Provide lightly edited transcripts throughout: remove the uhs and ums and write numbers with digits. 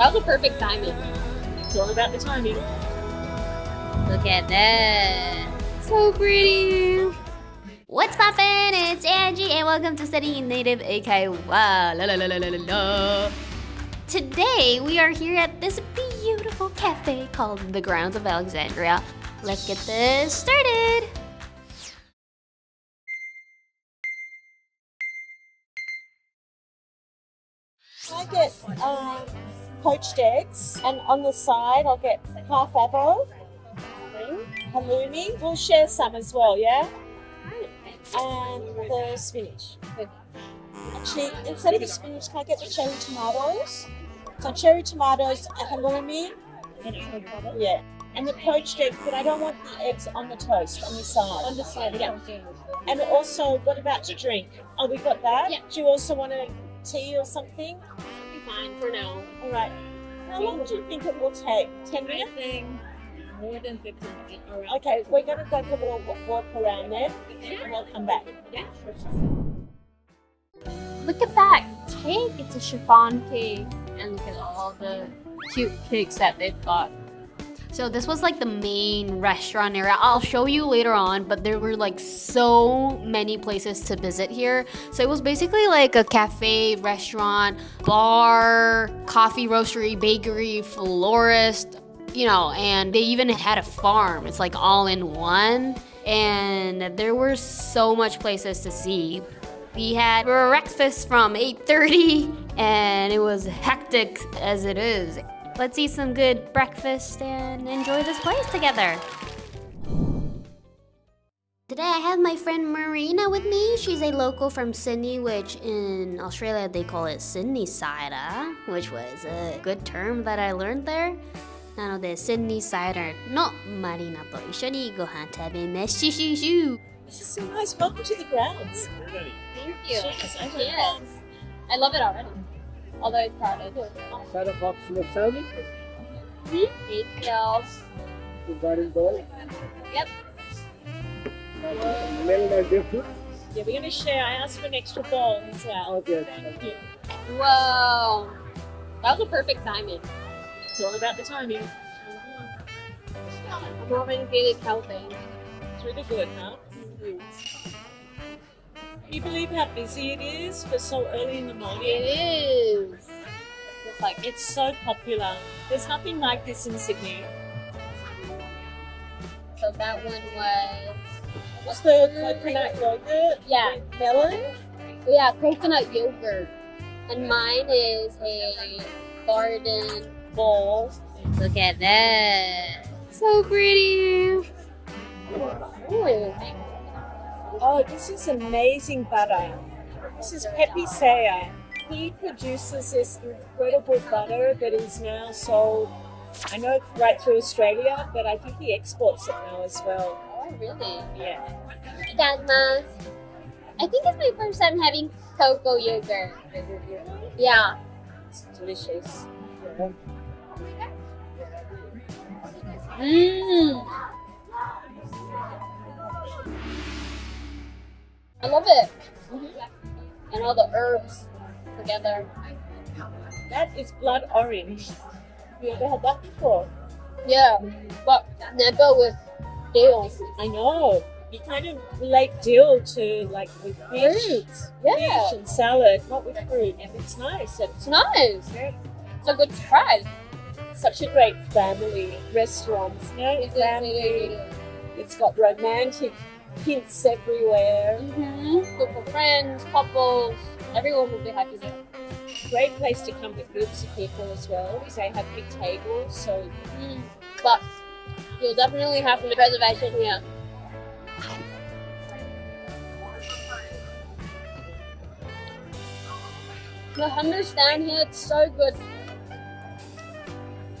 That was a perfect timing. It's all about the timing. Look at that. So pretty. What's poppin'? It's Angie and welcome to StudyIn Native Akiwa. Today we are here at this beautiful cafe called the Grounds of Alexandria. Let's get this started. I get poached eggs, and on the side I'll get half avo, halloumi. We'll share some as well, yeah? And the spinach. Actually, instead of the spinach, can I get the cherry tomatoes? So cherry tomatoes, halloumi, yeah. And the poached eggs, but I don't want the eggs on the toast, on the side. On the side, yeah. And also, what about to drink? Oh, we got that. Yeah. Do you also want a tea or something? Be fine for now. All right. How long do you think it will take? 10 minutes? I think more than 15 minutes. All right. Okay, we're going to go for a little walk around there, and we'll come back. Yeah. Look at that cake. It's a chiffon cake. And look at all the cute cakes that they've got. So this was like the main restaurant area. I'll show you later on, but there were like so many places to visit here. So it was basically like a cafe, restaurant, bar, coffee, roastery, bakery, florist, you know, and they even had a farm. It's like all in one. And there were so much places to see. We had breakfast from 8:30 and it was hectic as it is. Let's eat some good breakfast and enjoy this place together. Today I have my friend Marina with me. She's a local from Sydney, which in Australia they call it Sydney cider, which was a good term that I learned there. なので Sydney cider の Marina と一緒にご飯食べましょう。 This is so nice. Welcome to the grounds. Thank you. Cheers. Yes. I love it already. Although it's crowded. Side of box with salad. Meat shells. The garden bowl. Yep. Yeah, we're gonna share. I asked for an extra bowl as well. Okay. Thank you. Whoa. That was a perfect timing. It's all about the timing. I'm having good healthy. It's really good, huh? Can you believe how busy it is for so early in the morning? It is. It's like it's so popular. There's nothing like this in Sydney. So that one was. What's the coconut yogurt? Yeah. With melon. Yeah, coconut yogurt. And mine is a garden bowl. Look at that. So pretty. Ooh. Oh, this is amazing butter. This is Pepe Saya. He produces this incredible butter that is now sold, I know, right through Australia, but I think he exports it now as well. Oh, really? Yeah. I think it's my first time having cocoa yogurt. Yeah. It's delicious. Mmm. I love it. Mm-hmm. And all the herbs together. That is blood orange. You ever had that before? Yeah, but never with dill. I know. You kind of relate dill to like with fish. Yeah. Fish and salad, not with fruit. And it's nice. It's nice. Yeah. It's a good try. Such a great family restaurant. Yeah, it's family. It's got romantic hints everywhere. Mm-hmm. Good for friends, couples, everyone will be happy there. Great place to come with groups of people as well. They have big tables, so. Mm. But you'll definitely have the reservation here. The hummus down here, it's so good.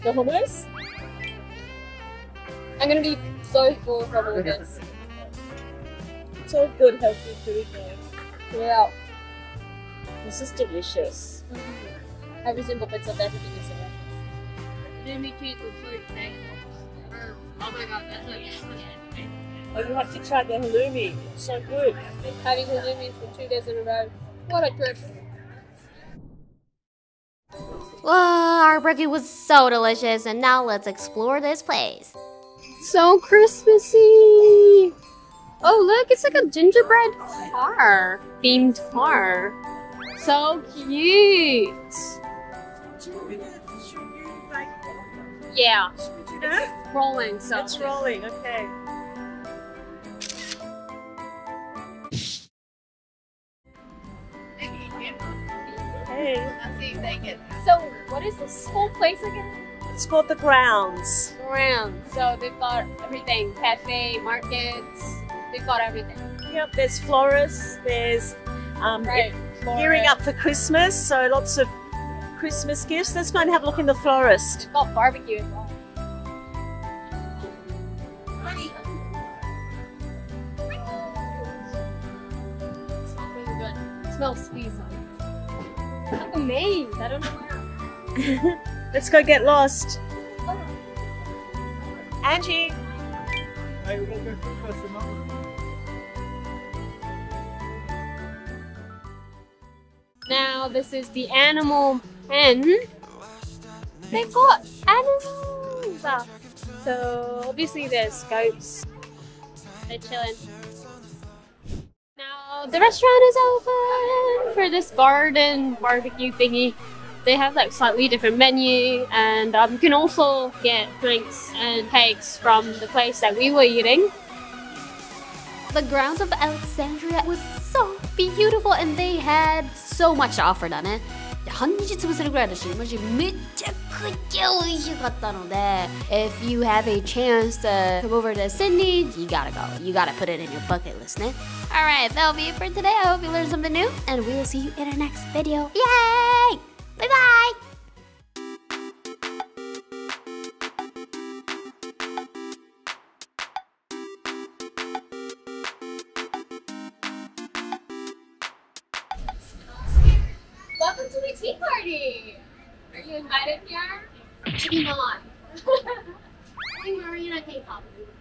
The hummus? I'm gonna be so full from all this. So good healthy food there. Yeah. This is delicious. Mm-hmm. Every single bit of everything is delicious. Let me take the food thing. Oh my god, that's like oh, you have to try the halloumi. It's so good. I've been having halloumi for 2 days in a row. What a trip. Well, our brekkie was so delicious, and now let's explore this place. So Christmassy! Oh look, it's like a gingerbread car, themed car. So cute! Yeah, it's rolling, so. It's rolling, okay. Hey. So, what is this whole place again? It's called the Grounds. Grounds. So they've got everything. Cafe, markets, they've got everything. Yep, there's florists, there's gearing up for Christmas, so lots of Christmas gifts. Let's go and have a look in the florist. They've got barbecue as well. It smells really good. It smells squeezy. I'm amazed. I don't know where. Let's go get lost. Angie! Now this is the animal pen. They've got animals! So obviously there's goats. They're chilling. Now the restaurant is open for this garden barbecue thingy. They have like slightly different menu, and you can also get drinks and cakes from the place that we were eating. The grounds of Alexandria was so beautiful, and they had so much to offer. If you have a chance to come over to Sydney, you gotta go. You gotta put it in your bucket list, né? Alright, that'll be it for today. I hope you learned something new, and we'll see you in our next video. Yay! Bye-bye! Welcome to the tea party! Are you invited here? Maybe not. Hey Marina, can you pop me?